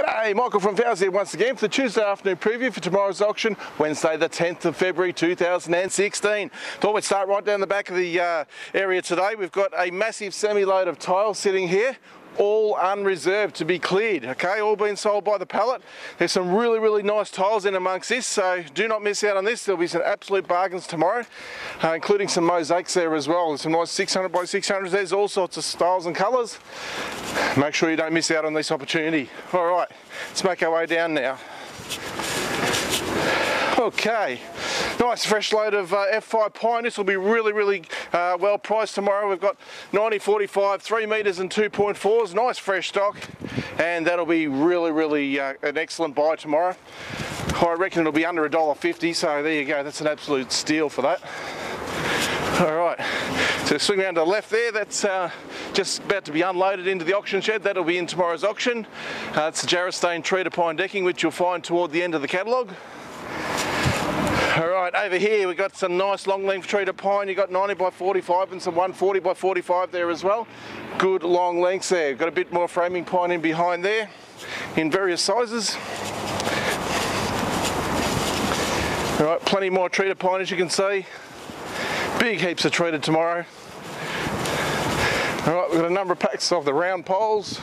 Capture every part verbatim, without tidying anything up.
G'day, Michael from Fowles here once again for the Tuesday afternoon preview for tomorrow's auction, Wednesday the tenth of February two thousand sixteen. Thought we'd start right down the back of the uh, area today. We've got a massive semi-load of tile sitting here, all unreserved to be cleared, okay, all being sold by the pallet. There's some really, really nice tiles in amongst this, so do not miss out on this. There'll be some absolute bargains tomorrow, uh, including some mosaics there as well. There's some nice six hundred by six hundreds, there's all sorts of styles and colours. Make sure you don't miss out on this opportunity. All right, let's make our way down now. Okay, nice fresh load of uh, F five pine. This will be really, really uh, well priced tomorrow. We've got ninety forty-five, three metres and two point fours, nice fresh stock, and that'll be really, really uh, an excellent buy tomorrow. I reckon it'll be under a dollar fifty, so there you go, that's an absolute steal for that. All right, so swing around to the left there, that's uh, just about to be unloaded into the auction shed. That'll be in tomorrow's auction. Uh, it's the Jarastain tree to pine decking, which you'll find toward the end of the catalogue. All right, over here we've got some nice long length tree to pine. You've got ninety by forty-five and some one forty by forty-five there as well. Good long lengths there. We've got a bit more framing pine in behind there in various sizes. All right, plenty more tree to pine as you can see. Big heaps of tree to tomorrow. All right, we've got a number of packs of the round poles.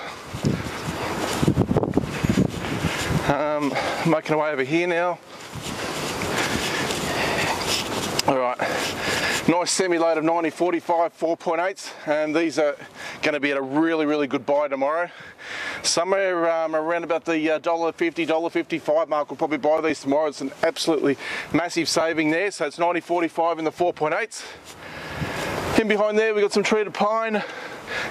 Um, making our way over here now. All right, nice semi-load of ninety forty-five four point eights, and these are going to be at a really, really good buy tomorrow. Somewhere um, around about the uh, dollar fifty, dollar fifty-five mark will probably buy these tomorrow. It's an absolutely massive saving there. So it's ninety forty-five in the four point eights. In behind there, we've got some tree to pine,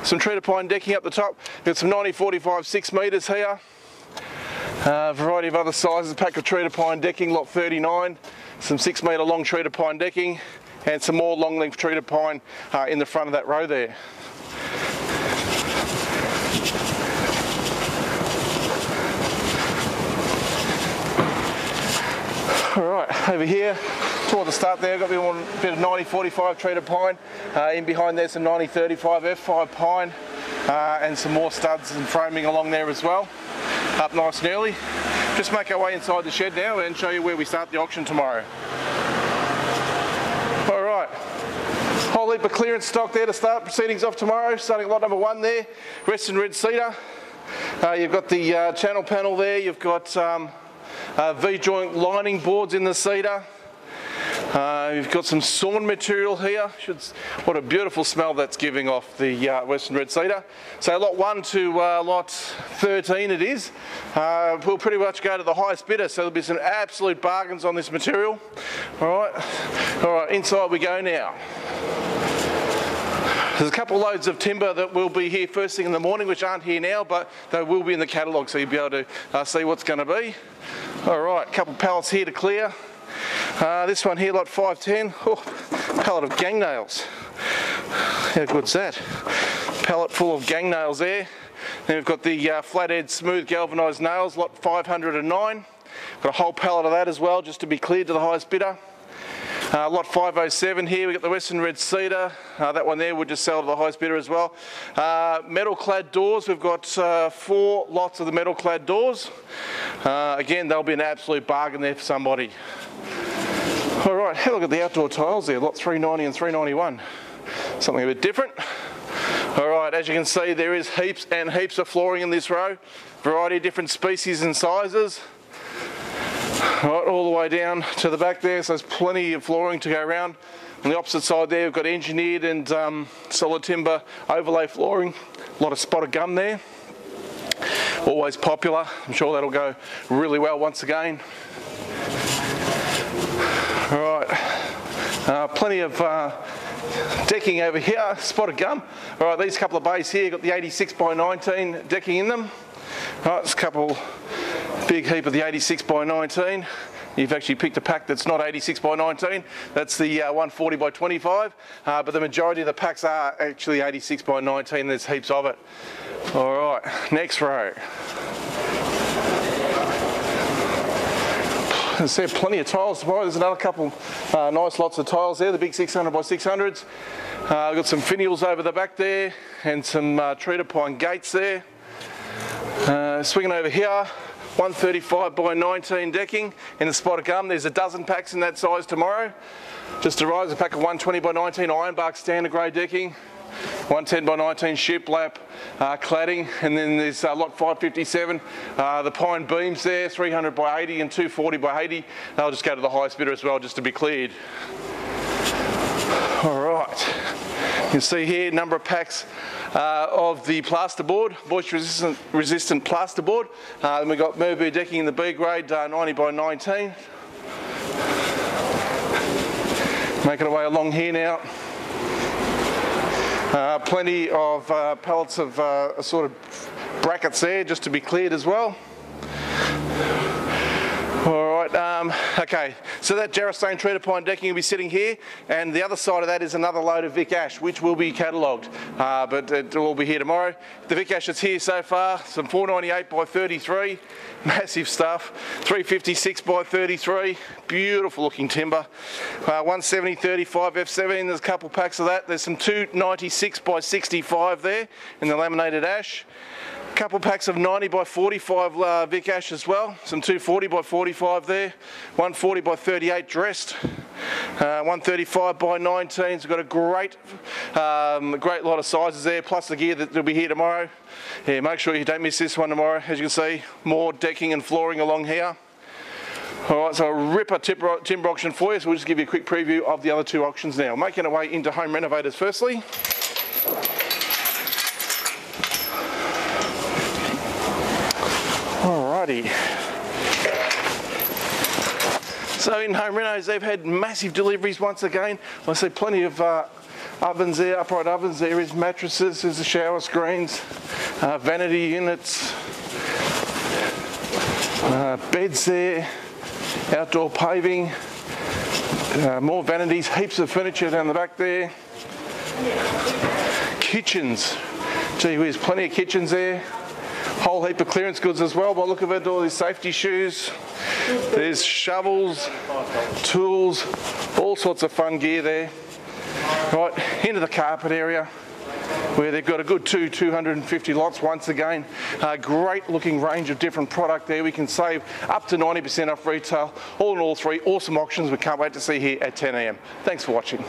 some tree to pine decking up the top. We've got some ninety forty-five six metres here. Uh, variety of other sizes, pack of tree to pine decking, lot thirty-nine, some six metre long tree to pine decking, and some more long length tree to pine uh, in the front of that row there. Alright, over here, toward the start there, got a bit of ninety forty-five tree to pine, uh, in behind there some ninety thirty-five F five pine, uh, and some more studs and framing along there as well. Up nice and early. Just make our way inside the shed now and show you where we start the auction tomorrow. All right, whole heap of clearance stock there to start proceedings off tomorrow, starting lot number one there, Western Red Cedar. Uh, you've got the uh, channel panel there, you've got um, uh, V-joint lining boards in the cedar. Uh, you've got some sawn material here. Should, what a beautiful smell that's giving off, the uh, Western Red Cedar. So lot one to uh, lot thirteen it is. Uh, we'll pretty much go to the highest bidder, so there'll be some absolute bargains on this material. All right, all right, inside we go now. There's a couple loads of timber that will be here first thing in the morning, which aren't here now, but they will be in the catalogue, so you'll be able to uh, see what's going to be. All right, a couple pallets here to clear. Uh, this one here, lot five ten, oh, pallet of gang nails. How good's that? Pallet full of gang nails there. Then we've got the uh, flathead smooth galvanised nails, lot five hundred and nine. Got a whole pallet of that as well, just to be cleared to the highest bidder. Uh, lot five oh seven here, we've got the Western Red Cedar. Uh, that one there we'll just sell to the highest bidder as well. Uh, metal clad doors, we've got uh, four lots of the metal clad doors. Uh, again, they'll be an absolute bargain there for somebody. All right, have a look at the outdoor tiles there, lot three ninety and three ninety-one. Something a bit different. All right, as you can see, there is heaps and heaps of flooring in this row. Variety of different species and sizes. Right, all the way down to the back there, so there's plenty of flooring to go around. On the opposite side there, we've got engineered and um, solid timber overlay flooring. A lot of spotted gum there. Always popular. I'm sure that'll go really well once again. All right, uh, plenty of uh, decking over here, spotted gum. All right, these couple of bays here, got the eighty-six by nineteen decking in them. All right, it's a couple. Big heap of the eighty-six by nineteen. You've actually picked a pack that's not eighty-six by nineteen. That's the uh, one forty by twenty-five. Uh, but the majority of the packs are actually eighty-six by nineteen. There's heaps of it. All right, next row. There's there plenty of tiles tomorrow. There's another couple uh, nice lots of tiles there. The big six hundred by six hundreds. Uh, we've got some finials over the back there, and some uh, tree to pine gates there. Uh, swinging over here, one thirty-five by nineteen decking in the spotted gum. There's a dozen packs in that size tomorrow. Just arrives a pack of one twenty by nineteen ironbark standard grey decking, one ten by nineteen shiplap uh, cladding, and then there's uh, lot five fifty-seven, uh, the pine beams there, three hundred by eighty and two forty by eighty. They'll just go to the highest bidder as well, just to be cleared. All right, you can see here number of packs Uh, of the plasterboard, moisture resistant, resistant plasterboard. Uh, then we've got Merbau decking in the B grade, uh, ninety by nineteen. Making our way along here now. Uh, plenty of uh, pallets of uh, assorted brackets there, just to be cleared as well. Alright, um, okay, so that Jarastain treated pine decking will be sitting here, and the other side of that is another load of Vic Ash, which will be catalogued, uh, but it will be here tomorrow. The Vic Ash that's here so far, some four ninety-eight by thirty-three, massive stuff, three fifty-six by thirty-three, beautiful looking timber, uh, one seventy, thirty-five, F seventeen, there's a couple packs of that, there's some two ninety-six by sixty-five there in the laminated ash. Couple packs of ninety by forty-five uh, Vic Ash as well, some two forty by forty-five there, one forty by thirty-eight dressed, uh, one thirty-five by nineteens. We've got a great, um, great lot of sizes there, plus the gear that will be here tomorrow. Yeah, make sure you don't miss this one tomorrow. As you can see, more decking and flooring along here. All right, so a ripper timber, timber auction for you, so we'll just give you a quick preview of the other two auctions now. Making our way into home renovators firstly. So in home renos, they've had massive deliveries once again. I see plenty of uh, ovens there, upright ovens, there is mattresses, there's the shower screens, uh, vanity units, uh, beds there, outdoor paving, uh, more vanities, heaps of furniture down the back there, kitchens, gee whiz, plenty of kitchens there. Whole heap of clearance goods as well. By the look of it, all these safety shoes, there's shovels, tools, all sorts of fun gear there. Right, into the carpet area, where they've got a good two, 250 lots once again. A great looking range of different product there. We can save up to ninety percent off retail. All in all, three awesome auctions. We can't wait to see you here at ten A M. Thanks for watching.